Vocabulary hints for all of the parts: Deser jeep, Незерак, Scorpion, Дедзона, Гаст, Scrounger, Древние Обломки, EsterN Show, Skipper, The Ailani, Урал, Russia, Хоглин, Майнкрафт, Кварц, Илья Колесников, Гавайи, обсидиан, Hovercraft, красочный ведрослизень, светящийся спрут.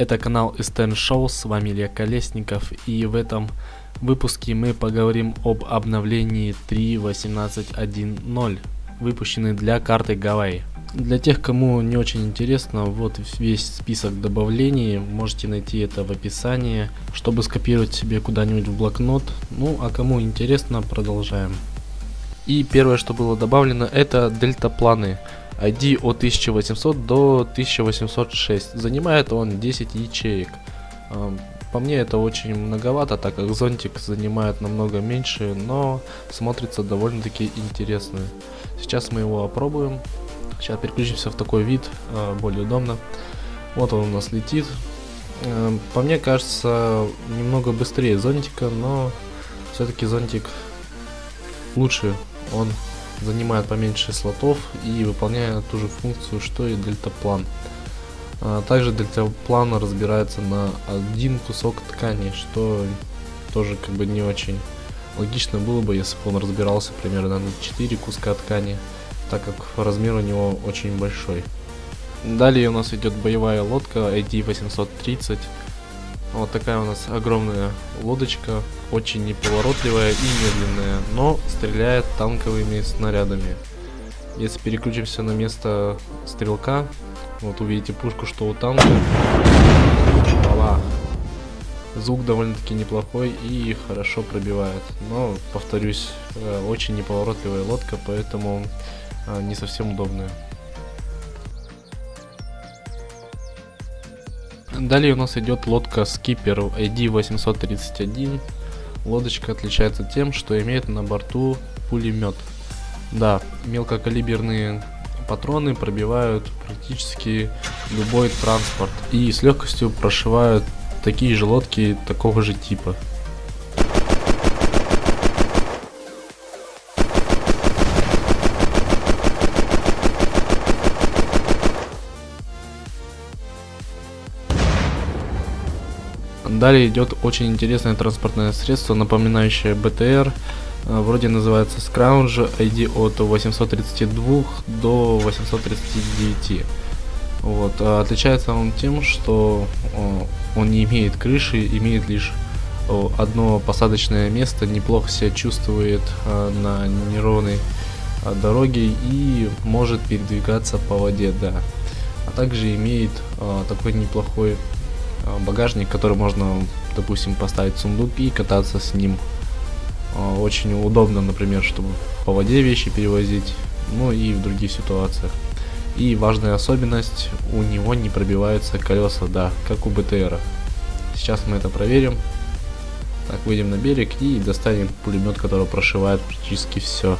Это канал EsterN Show, с вами Илья Колесников, и в этом выпуске мы поговорим об обновлении 3.18.1.0, выпущенной для карты Гавайи. Для тех, кому не очень интересно, вот весь список добавлений, можете найти это в описании, чтобы скопировать себе куда-нибудь в блокнот. Ну а кому интересно, продолжаем. И первое, что было добавлено, это дельтапланы. ID от 1800 до 1806. Занимает он 10 ячеек. По мне это очень многовато, так как зонтик занимает намного меньше, но смотрится довольно-таки интересно. Сейчас мы его опробуем. Сейчас переключимся в такой вид, более удобно. Вот он у нас летит. По мне кажется, немного быстрее зонтика, но все-таки зонтик лучше. Он занимает поменьше слотов и выполняет ту же функцию, что и дельтаплан. Также дельтаплан разбирается на один кусок ткани, что тоже как бы не очень логично было бы, если бы он разбирался примерно на 4 куска ткани, так как размер у него очень большой. Далее у нас идет боевая лодка ID 830. Вот такая у нас огромная лодочка, очень неповоротливая и медленная, но стреляет танковыми снарядами. Если переключимся на место стрелка, вот увидите пушку, что у танка. Вала. Звук довольно-таки неплохой и хорошо пробивает, но, повторюсь, очень неповоротливая лодка, поэтому не совсем удобная. Далее у нас идет лодка Skipper ID 831. Лодочка отличается тем, что имеет на борту пулемет. Да, мелкокалиберные патроны пробивают практически любой транспорт и с легкостью прошивают такие же лодки такого же типа. Далее идет очень интересное транспортное средство, напоминающее БТР, вроде называется Scrounger, ID от 832 до 839. Вот. Отличается он тем, что он не имеет крыши, имеет лишь одно посадочное место, неплохо себя чувствует на неровной дороге и может передвигаться по воде, да. А также имеет такой неплохой багажник, который можно, допустим, поставить в сундук и кататься с ним. Очень удобно, например, чтобы по воде вещи перевозить, ну и в других ситуациях. И важная особенность, у него не пробиваются колеса, да, как у БТРа. Сейчас мы это проверим. Так, выйдем на берег и достанем пулемет, который прошивает практически все.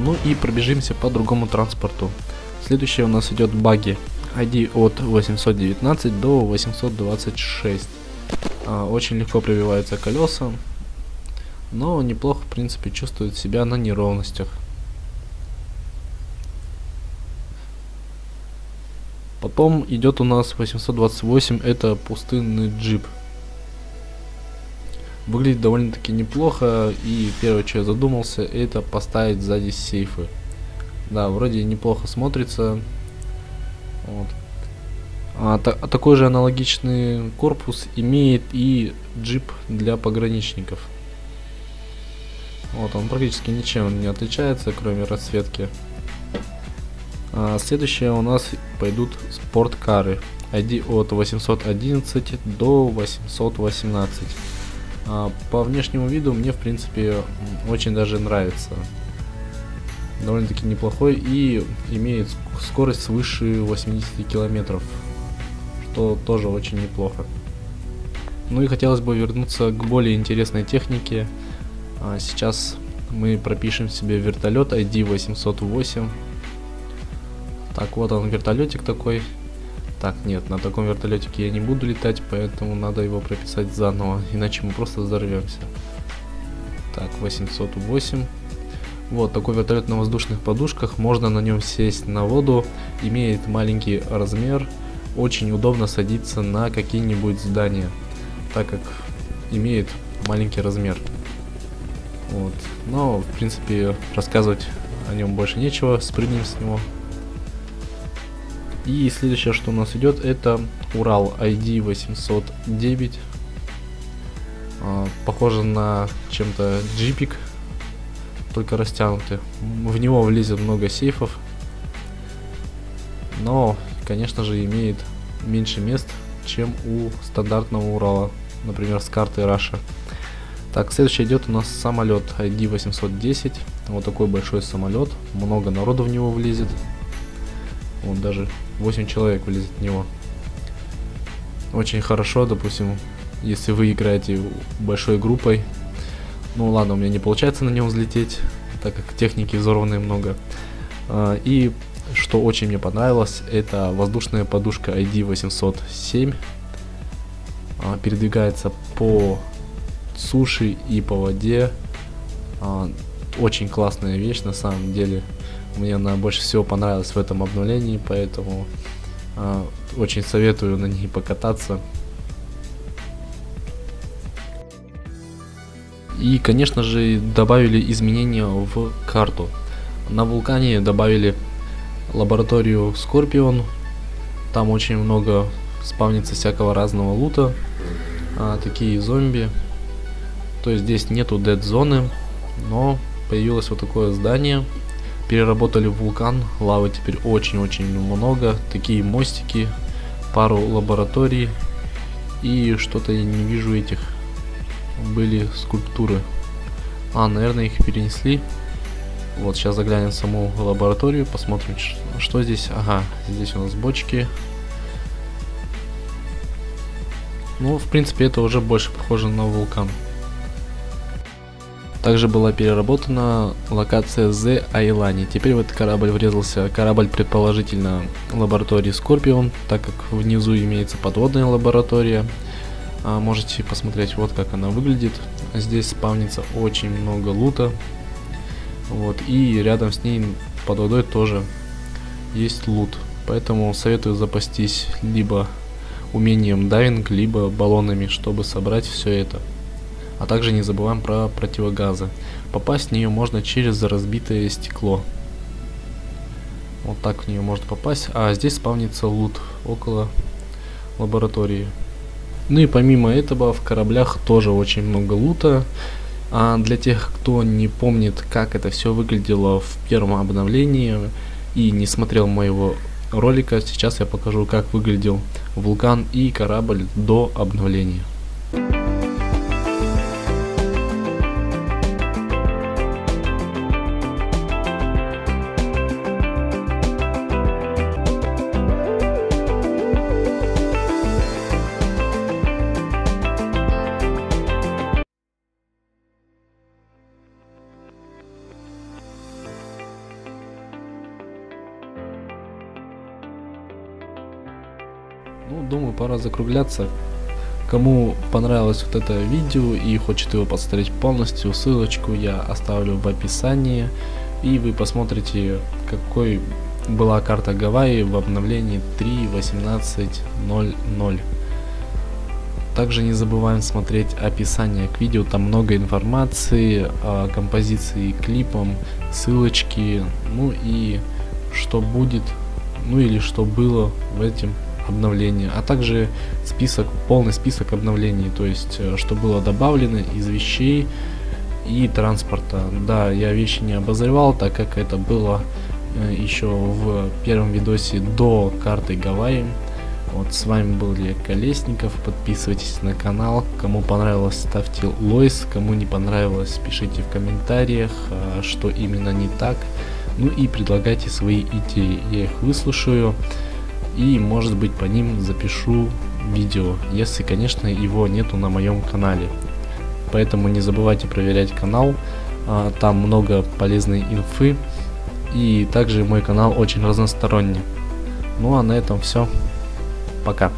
Ну и пробежимся по другому транспорту. Следующее у нас идет баги. ID от 819 до 826. Очень легко пробиваются колеса, но неплохо в принципе чувствует себя на неровностях. Потом идет у нас 828, это пустынный джип. Выглядит довольно-таки неплохо, и первое, что я задумался, это поставить сзади сейфы. Да, вроде неплохо смотрится. Вот. Такой же аналогичный корпус имеет и джип для пограничников. Вот, он практически ничем не отличается, кроме расцветки. Следующие у нас пойдут спорткары. ID от 811 до 818. По внешнему виду мне в принципе очень даже нравится. Довольно-таки неплохой и имеет скорость свыше 80 километров, что тоже очень неплохо. Ну и хотелось бы вернуться к более интересной технике. Сейчас мы пропишем себе вертолет ID 808. Так, вот он, вертолетик такой. Так, нет, на таком вертолетике я не буду летать, поэтому надо его прописать заново, иначе мы просто взорвемся. Так, 808. Вот, такой вертолет на воздушных подушках, можно на нем сесть на воду, имеет маленький размер, очень удобно садиться на какие-нибудь здания, так как имеет маленький размер. Вот, но в принципе рассказывать о нем больше нечего, спрыгнем с него. И следующее, что у нас идет, это Урал ID 809. Похоже на чем-то джипик, только растянутый. В него влезет много сейфов, но, конечно же, имеет меньше мест, чем у стандартного Урала, например, с карты Russia. Так, следующий идет у нас самолет ID 810. Вот такой большой самолет, много народу в него влезет. Вот даже 8 человек влезет в него. Очень хорошо, допустим, если вы играете большой группой. Ну ладно, у меня не получается на нем взлететь, так как техники взорванные много. И что очень мне понравилось, это воздушная подушка ID 807. Передвигается по суши и по воде. Очень классная вещь, на самом деле. Мне она больше всего понравилась в этом обновлении, поэтому очень советую на ней покататься. И, конечно же, добавили изменения в карту. На вулкане добавили лабораторию Scorpion. Там очень много спавнится всякого разного лута, такие зомби. То есть здесь нету дед-зоны, но появилось вот такое здание. Переработали вулкан, лавы теперь очень-очень много, такие мостики, пару лабораторий и что-то я не вижу этих. Были скульптуры. Наверное, их перенесли. Вот сейчас заглянем в саму лабораторию, посмотрим, что здесь. Ага, здесь у нас бочки. Ну, в принципе, это уже больше похоже на вулкан. Также была переработана локация The Ailani. Теперь в этот корабль врезался корабль, предположительно, лаборатории Scorpion, так как внизу имеется подводная лаборатория. Можете посмотреть, вот как она выглядит. Здесь спавнится очень много лута. Вот, и рядом с ней под водой тоже есть лут. Поэтому советую запастись либо умением дайвинг, либо баллонами, чтобы собрать все это. А также не забываем про противогазы. Попасть в нее можно через разбитое стекло. Вот так в нее можно попасть. А здесь спавнится лут около лаборатории. Ну и помимо этого в кораблях тоже очень много лута. Для тех, кто не помнит, как это все выглядело в первом обновлении и не смотрел моего ролика, сейчас я покажу, как выглядел вулкан и корабль до обновления. Ну, думаю, пора закругляться. Кому понравилось вот это видео и хочет его посмотреть полностью, ссылочку я оставлю в описании. И вы посмотрите, какой была карта Гавайи в обновлении 3.18.00. Также не забываем смотреть описание к видео, там много информации о композиции клипом, ссылочки, ну и что будет, ну или что было в этом обновления, а также список, полный список обновлений, то есть что было добавлено из вещей и транспорта. Да, я вещи не обозревал, так как это было еще в первом видосе до карты Гавайи. Вот, с вами был Илья Колесников, подписывайтесь на канал, кому понравилось ставьте лайк, кому не понравилось пишите в комментариях, что именно не так, ну и предлагайте свои идеи, я их выслушаю. И, может быть, по ним запишу видео, если, конечно, его нету на моем канале. Поэтому не забывайте проверять канал, там много полезной инфы. И также мой канал очень разносторонний. Ну а на этом все. Пока.